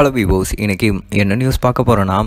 Hello விவோஸ், இன்றைக்கி என்ன news பார்க்க போகிறோன்னா,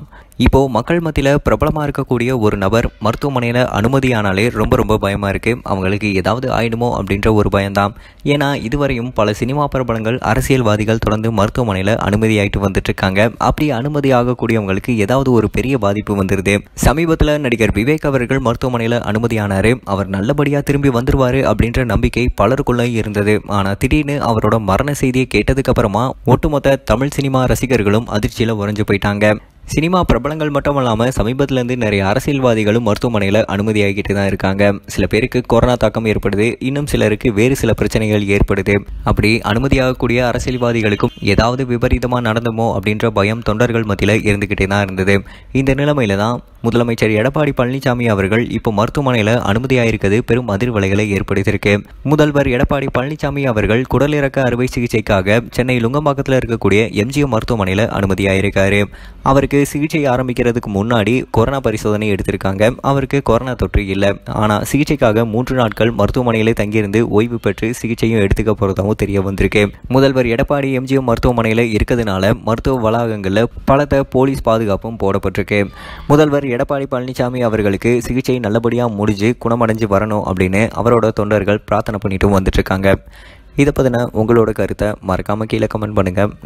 இப்போது மக்கள் மத்தியில் பிரபலமாக இருக்கக்கூடிய ஒரு நபர் மருத்துவமனையில் அனுமதியானாலே ரொம்ப பயமாக இருக்குது. அவங்களுக்கு ஏதாவது ஆயிடுமோ அப்படின்ற ஒரு பயம்தான். ஏன்னா இதுவரையும் பல சினிமா பிரபலங்கள், அரசியல்வாதிகள் தொடர்ந்து மருத்துவமனையில் அனுமதியாகிட்டு வந்துட்டுருக்காங்க. அப்படி அனுமதி ஆகக்கூடியவங்களுக்கு ஏதாவது ஒரு பெரிய பாதிப்பு வந்துடுது. சமீபத்தில் நடிகர் விவேக் அவர்கள் மருத்துவமனையில் அனுமதியானார். அவர் நல்லபடியாக திரும்பி வந்துடுவார் அப்படின்ற நம்பிக்கை பலருக்குள்ளே இருந்தது. ஆனால் திடீர்னு அவரோட மரண செய்தியை கேட்டதுக்கப்புறமா ஒட்டுமொத்த தமிழ் சினிமா ரசிகர்களும் அதிர்ச்சியில் உறைஞ்சு போயிட்டாங்க. சினிமா பிரபலங்கள் மட்டும் இல்லாமல் சமீபத்திலேருந்து நிறைய அரசியல்வாதிகளும் மருத்துவமனையில் அனுமதியாகிட்டு தான் இருக்காங்க. சில பேருக்கு கொரோனா தாக்கம் ஏற்படுது, இன்னும் சிலருக்கு வேறு சில பிரச்சனைகள் ஏற்படுது. அப்படி அனுமதியாகக்கூடிய அரசியல்வாதிகளுக்கும் ஏதாவது விபரீதமாக நடந்துமோ அப்படின்ற பயம் தொண்டர்கள் மத்தியில் இருந்துக்கிட்டே தான் இருந்தது. இந்த நிலைமையில தான் முதலமைச்சர் எடப்பாடி பழனிசாமி அவர்கள் இப்போ மருத்துவமனையில் அனுமதியாயிருக்கிறது பெரும் அதிர்வலைகளை ஏற்படுத்தியிருக்கு. முதல்வர் எடப்பாடி பழனிசாமி அவர்கள் குடலிறக்க அறுவை சிகிச்சைக்காக சென்னை லுங்கம்பாக்கத்தில் இருக்கக்கூடிய எம்ஜிஎம் மருத்துவமனையில் அனுமதியாயிருக்காரு. அவருக்கு சிகிச்சை ஆரம்பிக்கிறதுக்கு முன்னாடி கொரோனா பரிசோதனை எடுத்திருக்காங்க. அவருக்கு கொரோனா தொற்று இல்லை. ஆனால் சிகிச்சைக்காக 3 நாட்கள் மருத்துவமனையிலே தங்கியிருந்து ஓய்வு பெற்று சிகிச்சையும் எடுத்துக்க போகிறதாகவும் தெரிய வந்திருக்கு. முதல்வர் எடப்பாடி எம்ஜிஎம் மருத்துவமனையில் இருக்கிறதுனால மருத்துவ வளாகங்களில் பலத்த போலீஸ் பாதுகாப்பும் போடப்பட்டிருக்கு. முதல்வர் எடப்பாடி பழனிசாமி அவர்களுக்கு சிகிச்சை நல்லபடியாக முடிஞ்சு குணமடைஞ்சு வரணும் அப்படின்னு அவரோட தொண்டர்கள் பிரார்த்தனை பண்ணிட்டு வந்துட்டுருக்காங்க. இதை பற்றின உங்களோட கருத்தை மறக்காமல் கீழே கமெண்ட் பண்ணுங்கள்.